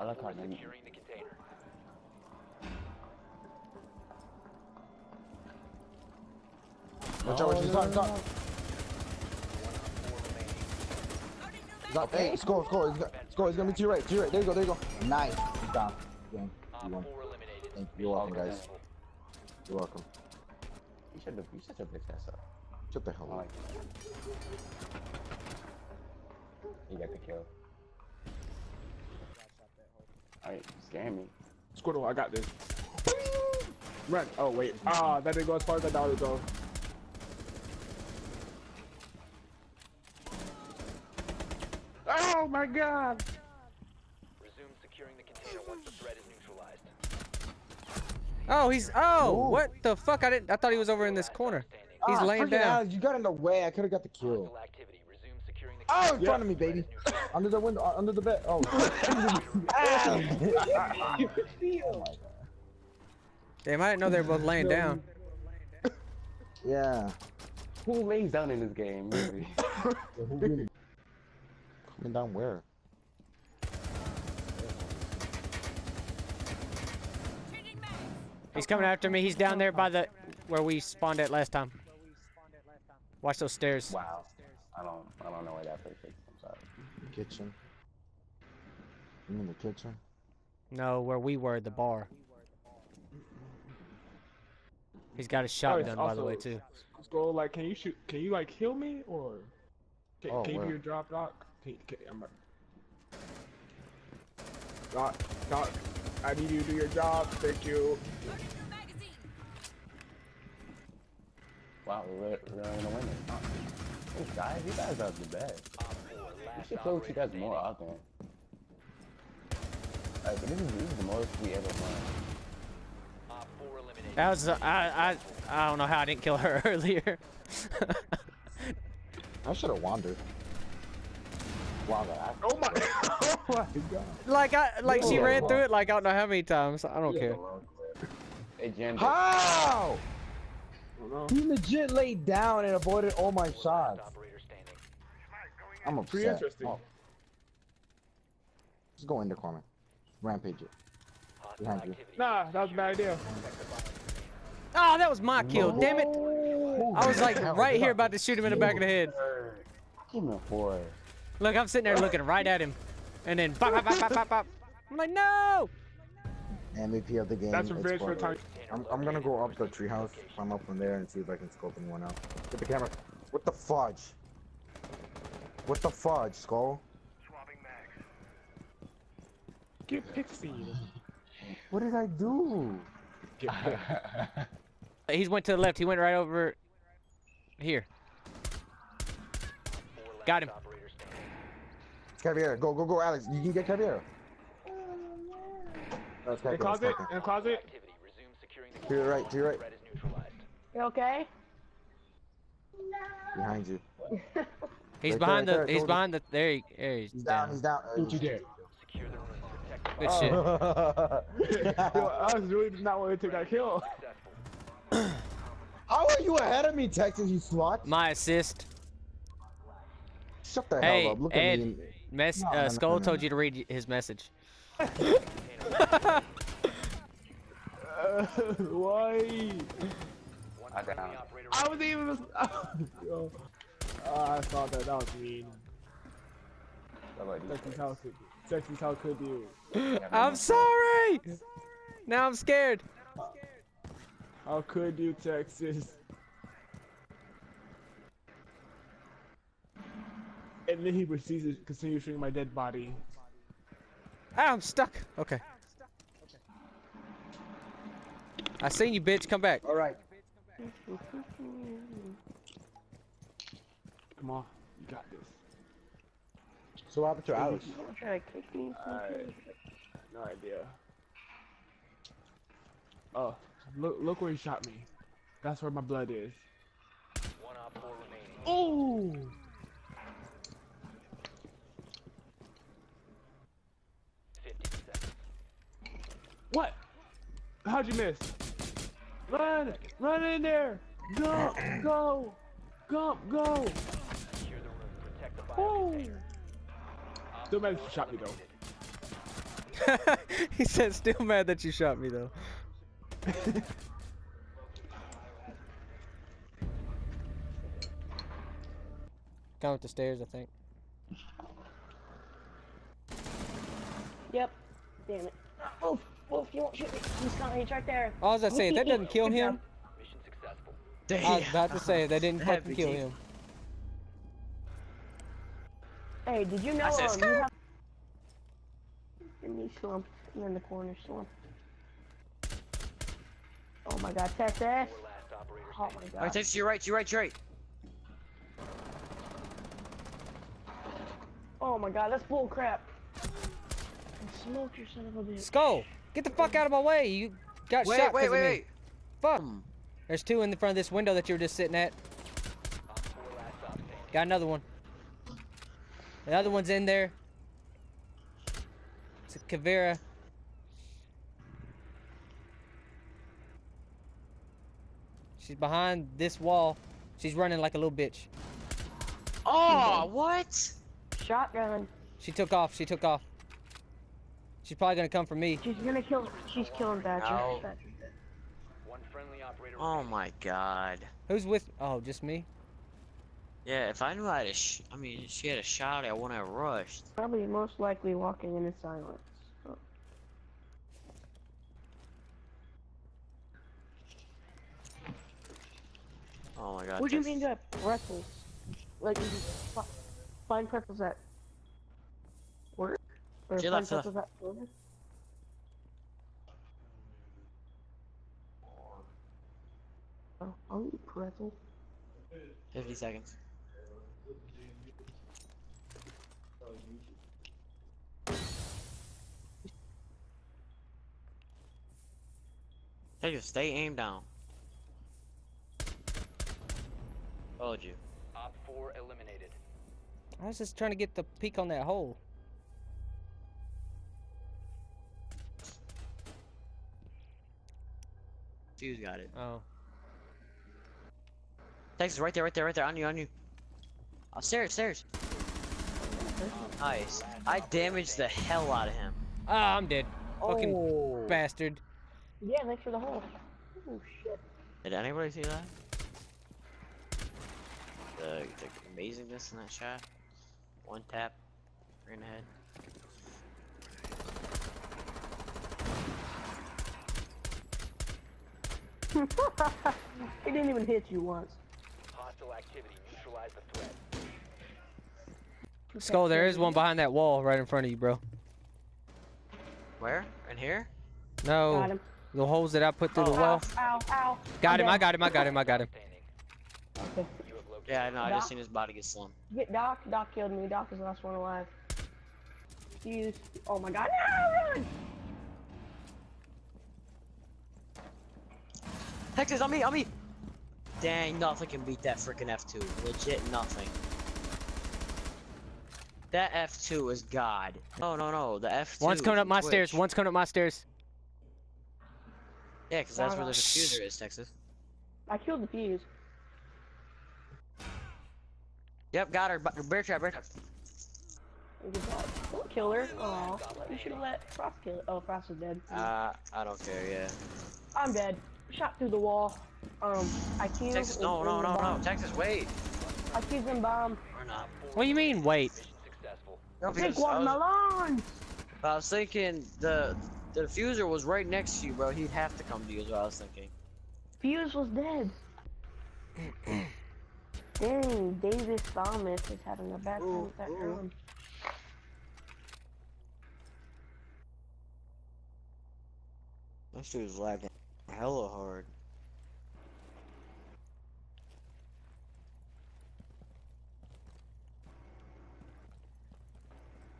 I like how securing the container. Watch out, watch out, Doc. Doc, hey, score, score, he's gonna be to your right, there you go, there you go. Nice, he's down. You won. Thank you, you're welcome, guys. You're welcome. You should have picked that up. Shut the hell up. You got the kill. Alright, scare me. Squirtle, I got this. Run! Oh, wait. Ah, that didn't go as far as I thought it would go. Oh my god! Resume securing the container once the threat is neutralized. Oh, he's. Oh! Ooh. What the fuck? I thought he was over in this corner. He's laying down. You got in the way. I could have got the kill. Oh, in front of me, baby. Under the window, under the bed. Oh. Damn, I didn't know they were both laying down. Yeah. Who lays down in this game, really? Coming down where? He's coming after me. He's down there by the where we spawned at last time. Watch those stairs. Wow. I don't know where that place is. I'm sorry. Kitchen. You mean the kitchen? No, where we were, the bar. He's got a shotgun, by the way, too. Skull, like, can you shoot? Can you like heal me, or can you do your drop, Doc? Doc, I need you to do your job. Thank you. Wow, we're really gonna win it. Guys, you guys are the best. We should play with you guys more often. Like, this is the most we ever won. That was I don't know how I didn't kill her earlier. I should have wandered. Wow, oh my! Oh my god! Like she ran through it like I don't know how many times. I don't care. How? He legit laid down and avoided all my shots. I'm upset. Pretty interesting. Oh. Just go in the corner. Rampage it. Rampage. Nah, that was a bad idea. Ah, oh, that was my kill. No. Damn it. I was like right here about to shoot him in the back of the head. Look, I'm sitting there looking right at him. And then pop, pop, pop, pop, pop. I'm like, no! MVP of the game. That's revenge for time. I'm gonna go up the treehouse. I'm up from there and see if I can scope anyone out. Get the camera. What the fudge? What the fudge, Skull? Get Pixie. What did I do? He went to the left. He went right over here. Got him. Caveira, go, go, go, Alex. You can get Caveira. In the closet, in the closet. To your right, to your right. You okay? No. Behind you. He's behind the, he's behind the, there he is. He's down, he's down. Don't you dare. Good shit. I was really not wanting to take that kill. How are you ahead of me, Texas, you slot? My assist. Shut the hell up, look at me. Skull told you to read his message. Why? I was even. Yo. I saw that. That was mean. Texas, how could you? I'm sorry. Now I'm scared. How could you, Texas? And then he proceeds to continue shooting my dead body. I'm stuck. Okay. I seen you, bitch. Come back. All right. Come on. You got this. So what happened to Alex? Trying to kick me. No idea. Oh, look where he shot me. That's where my blood is. 1 out 4 remaining. Oh. What? How'd you miss? Run! Run in there! Go! Go! Go! Go! Still managed to shot me though. He said, still mad that you shot me, though. Down with the stairs, I think. Yep. Damn it. Wolf, Wolf, you won't shoot me. He's gone. He's right there. I was saying, that doesn't kill him. Mission successful. Damn. I was about to say, that didn't fucking kill him. Hey, did you know you have... You're slumped. You're in the corner slumped. Oh my god, Texas. Oh my god. Alright, Texas, you're right, you're right, you're right. Oh my god, that's bull crap. Smoke your son of a bitch. Skull, get the fuck out of my way. You got shot. Wait, wait, wait. Fuck. There's two in the front of this window that you were just sitting at. Got another one. The other one's in there. It's a Caveira. She's behind this wall. She's running like a little bitch. Oh, what? Shotgun. She took off. She took off. She's probably gonna come for me. She's gonna kill. She's killing Badger. No. One friendly operator. Oh my god. Who's with? Oh, just me. Yeah, if I knew I had a she had a shot, I wouldn't have rushed. Probably most likely walking in silence. Oh. Oh my god. What do you mean to pretzels? Like, you just find pretzels at work? Or find pretzels at food? Oh, I'll eat pretzels. 50 seconds. Hey, just stay aimed down. Told you. Op 4 eliminated. I was just trying to get the peek on that hole. She's got it. Oh. Texas, right there, on you. Upstairs. Nice. I damaged the hell out of him. Ah, I'm dead. Fucking bastard. Yeah, thanks for the hole. Oh, shit. Did anybody see that? The amazingness in that shot. One tap. Right in the head. It didn't even hit you once. Activity, neutralize the threat. Skull, there is one behind that wall right in front of you, bro. Where? In here? No. The holes that I put through the wall. Ow. Got him, I got him, I got him. Okay. Yeah, I know, I just seen his body get slung. Get Doc. Doc killed me. Doc is the last one alive. He's... Oh my god. No, run! Texas, on me! Dang, nothing can beat that freaking F2. Legit nothing. That F2 is god. No. The F2. One's coming up my stairs. Yeah, because that's where the diffuser is, Texas. I killed the fuse. Yep, got her. Bear trap. Don't kill her. Aw. You should have let Frost kill it. Oh, Frost is dead. I don't care, yeah. I'm dead. Shot through the wall. I can't. Texas, no. Texas, wait. I keep them bomb. Or not. What do you mean, wait? No, take one, Malone. I was thinking the diffuser was right next to you, bro. He'd have to come to you, is what I was thinking. Fuse was dead. Dang, Davis Thomas is having a bad time with that round. That dude was lagging hella hard.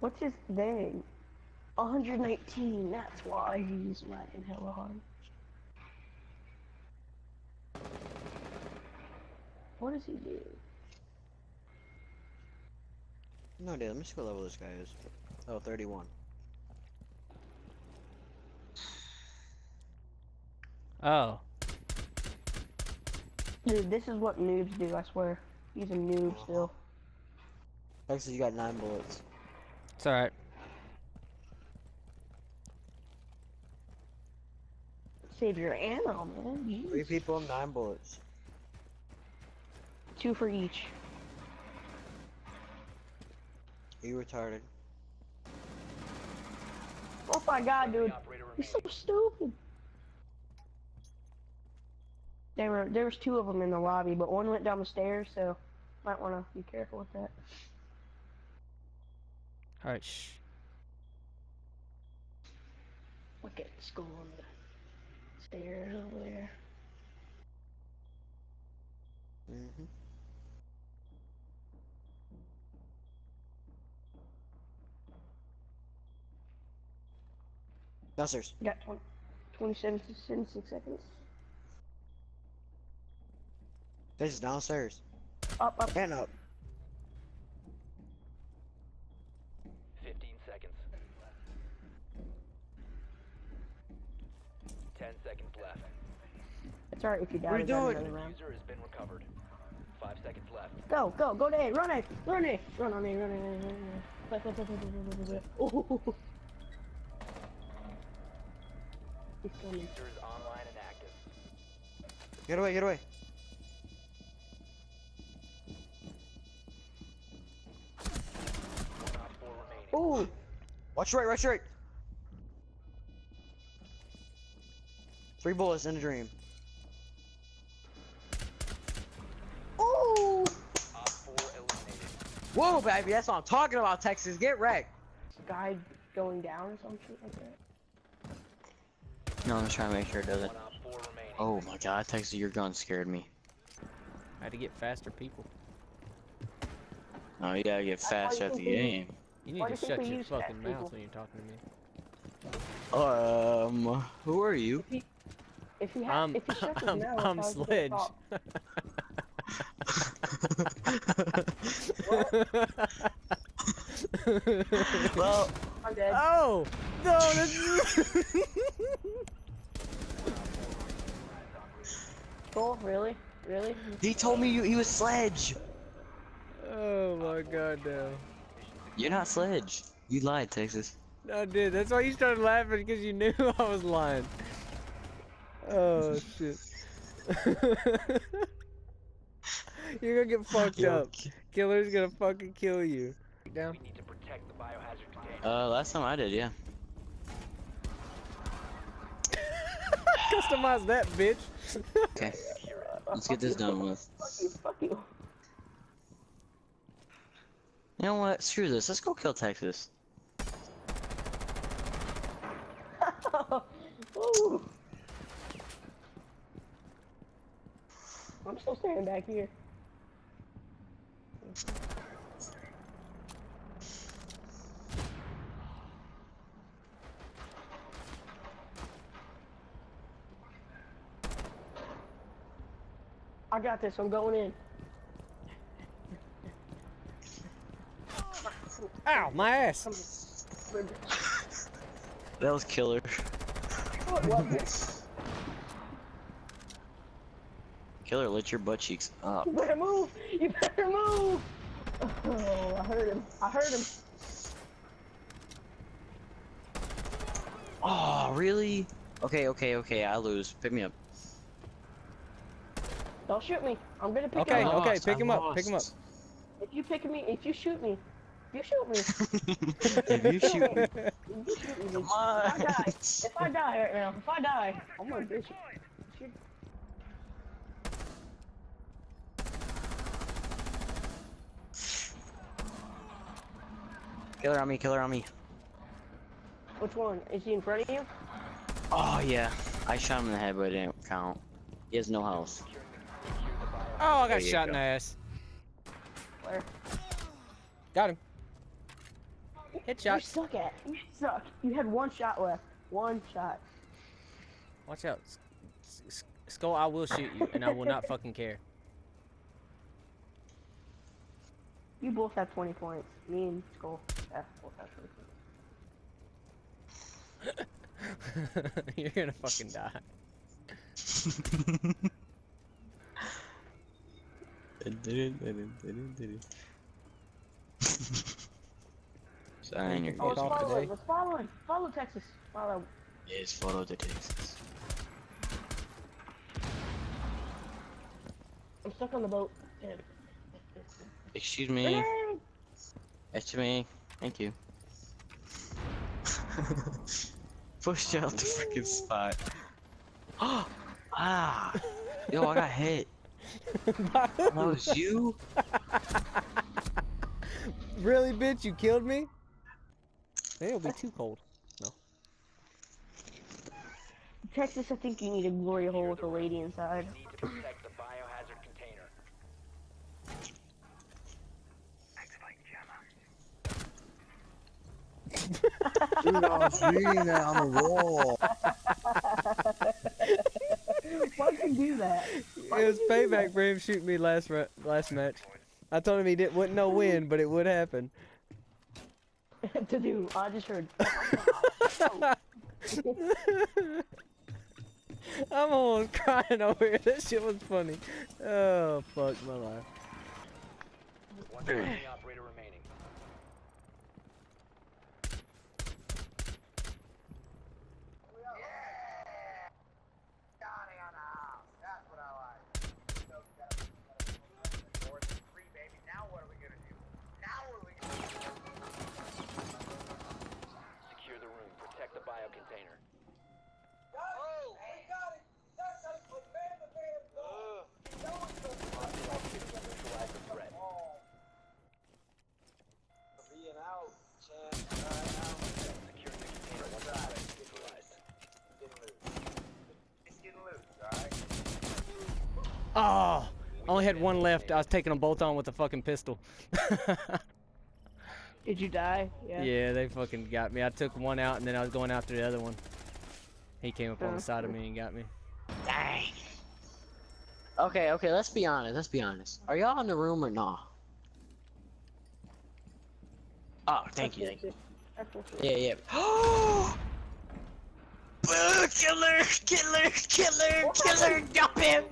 What's his name? 119, that's why he's lagging hella hard. What does he do? No idea, let me see what level this guy is. Oh, 31. Oh. Dude, this is what noobs do, I swear. He's a noob still. Actually, you got 9 bullets. It's alright. Save your ammo, man. Jeez. 3 people, 9 bullets. 2 for each. Are you retarded? Oh my god, dude. You're so stupid. There was 2 of them in the lobby, but 1 went down the stairs, so might want to be careful with that. Alright, shh. Look at Skull on the stairs over there. Mm-hmm. Downstairs. You got 27 to 76 seconds. This is downstairs. Up, up. And up. 15 seconds. 10 seconds left. It's alright if you die. What are you doing? User has been recovered. 5 seconds left. Go, go, go to A. Run A. Run A. Run on A. Run A. Run A. Oh. He's coming. User is online and active. Get away, get away. Ooh! Watch right, watch right! 3 bullets in a dream. Ooh! 4 eliminated. Whoa, baby, that's what I'm talking about, Texas. Get wrecked. Guy going down or something like that. No, I'm just trying to make sure it doesn't. Oh my god, Texas, your gun scared me. I had to get faster, people. Oh, you gotta get faster at the game. You need to shut your fucking mouth when you're talking to me. Who are you? If he shuts his mouth, I'm Sledge. Well, I'm dead. Oh! No, that's... Cool, really? Really? He told me he was Sledge! Oh my god, no. You're not Sledge. You lied, Texas. No, dude, that's why you started laughing, because you knew I was lying. Oh, shit. You're gonna get fucked up. Killer's gonna fucking kill you. Down. We need to protect the biohazard container. Last time I did, yeah. Customize that, bitch. Okay. Let's get this done with. Fuck you. You know what? Screw this. Let's go kill Texas. I'm still standing back here. I got this. I'm going in. Ow, my ass! That was Killer. What was it? Killer lit your butt cheeks up. You better move! You better move! Oh, I heard him. I heard him. Oh, really? Okay, okay, okay. I lose. Pick me up. Don't shoot me. I'm gonna pick him up. Okay, okay. Pick him up. Pick him up. If you pick me, if you shoot me. You shoot me. If you shoot me. Come on. If I die right now, if I die, I'm gonna bitch you. Killer on me, killer on me. Which one? Is he in front of you? Oh yeah. I shot him in the head, but it didn't count. He has no health. Oh, I got shot in the ass. Where? Got him. Headshot. You suck at it. You suck. You had 1 shot left. 1 shot. Watch out. Skull, I will shoot you, and I will not fucking care. You both have 20 points. Me and Skull both have 20 points. You're gonna fucking die. Sign, follow Texas. Follow. Yes, follow the Texas. I'm stuck on the boat. Damn. Excuse me. Excuse me. Thank you. Pushed out the freaking spot. Oh! Ah! Yo, I got hit. That was you? Really, bitch? You killed me? Maybe it'll be too cold. No. Texas, I think you need a glory hole with a lady inside. You need to protect the biohazard container. Dude, I was reading that on the wall. Why'd you do that? It was payback for him shooting me last match. I told him he wouldn't know when, but it would happen. To do, I just heard. I'm almost crying over here. That shit was funny. Oh, fuck my life. One enemy operator remaining. Oh, I only had one left. I was taking them both on with a fucking pistol. Did you die? Yeah. Yeah, they fucking got me. I took one out and then I was going after the other one. He came up on the side of me and got me. Dang. Okay, okay, let's be honest. Let's be honest. Are y'all in the room or not? Oh, thank you. Thank you. Yeah, yeah. Oh! Killer! Killer! Killer! Killer! Dump him!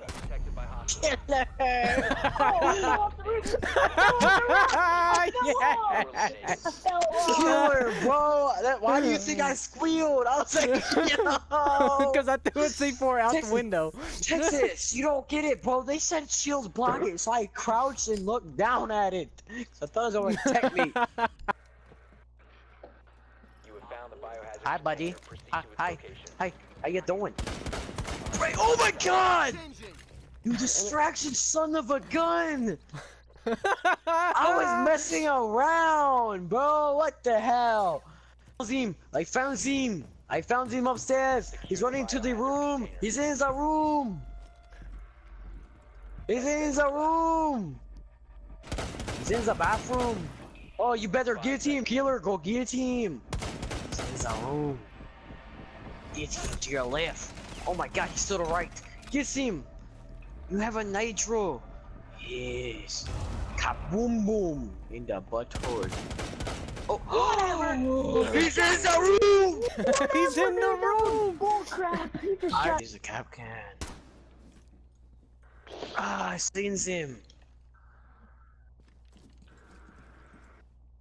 Killer! Killer, bro! Why do you think I squealed? I was like, yo! Because I threw a C4 out the window. Texas, you don't get it, bro. They said shield block it, so I crouched and looked down at it. So I thought it was going to tech me. Hi, buddy. Hi. Hi. How you doing? Right. Oh my god! You distraction son of a gun! I was messing around, bro! What the hell? I found him upstairs! He's running to the room! He's in the room! He's in the room! He's in the bathroom! Oh, you better get him! Killer, go get him! He's in the room! Get him to your left! Oh my god, he's to the right! Get him! You have a nitro! Yes! Kaboom boom! In the butthole. Oh! Oh. He's in the room! He's in the room! Oh crap! He just shot! He's a cap can. Ah, I seen him!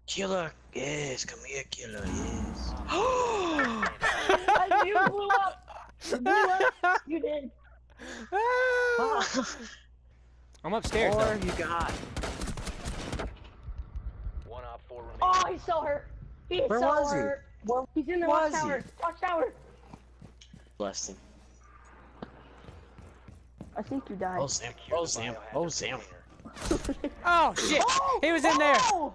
Killer! Yes! Come here, Killer! Yes! I knew you blew up! You blew up! You did! I'm upstairs. Or though. You got one op four remaining. Oh, he saw her. He Where saw was her. He? Where He's in the watchtower. Watchtower. Blessed him. I think you died. Oh Sam. Oh Sam. Oh Sam. Oh shit. Oh, he was in there. Oh.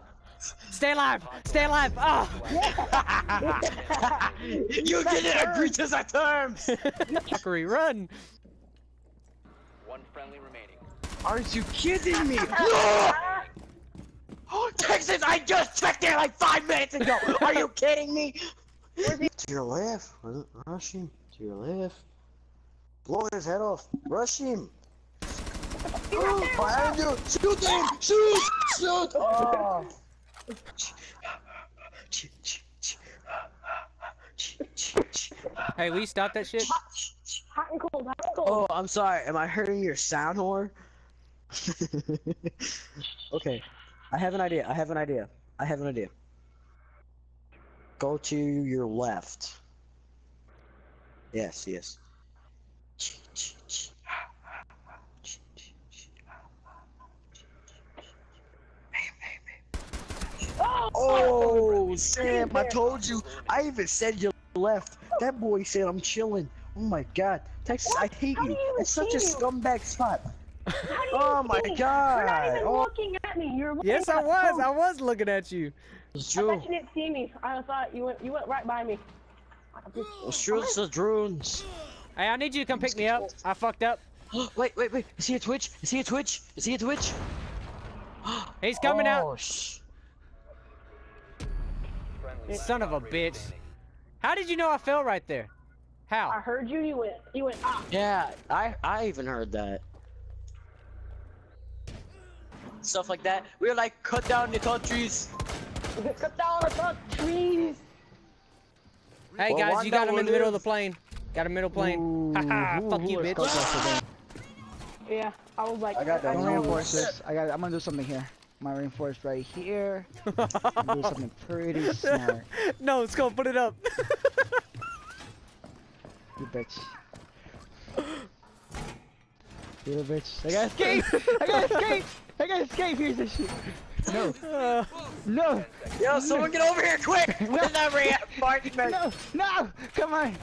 Stay alive! Stay alive! Oh! Yeah. You didn't agree to the terms! Fuckery, run! One friendly remaining. Aren't you kidding me? Oh, Texas, I just checked there like 5 minutes ago! Are you kidding me? To your left, rush him. To your left. Blow his head off. Rush him. Oh, behind you! Shoot him! Shoot! Shoot! Oh. Hey, will you stop that shit? Hot and cold, hot and cold. Oh, I'm sorry. Am I hurting your sound whore? Okay. I have an idea. Go to your left. Yes, yes. Oh, Sam, I told you. I even said you left. That boy said I'm chilling. Oh my God, Texas, what? I hate you. It's such a scumbag spot. Oh my God. You're not even looking at me. You're looking yes, at I was looking at you. True. I bet you didn't see me. I thought you went right by me. Shoot the drones. Hey, I need you to come pick me up. I fucked up. Wait, wait, wait. Is he a Twitch? Is he a Twitch? Is he a Twitch? He's coming out. Son of a bitch. How did you know I fell right there? How? I heard you. You went ah. Yeah, I even heard that. Stuff like that. We were like, cut down the tall trees. Cut down the tall trees. Hey guys, well, you got him in the middle of the plane. Got a middle plane. Haha, fuck you, bitch. Yeah, I was like, I got that. I'm gonna reinforce this. I'm gonna do something here. I'm gonna reinforce right here. I'm gonna do something pretty smart. No, let's go, put it up. You bitch. You little bitch. I gotta escape! I gotta escape! I gotta escape! Here's this shit. No. No. Yo, someone get over here quick! No. No, no, come on.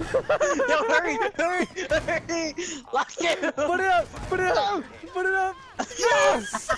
Yo, hurry, hurry, hurry. Lock it. Put it up, put it up, put it up. Yes!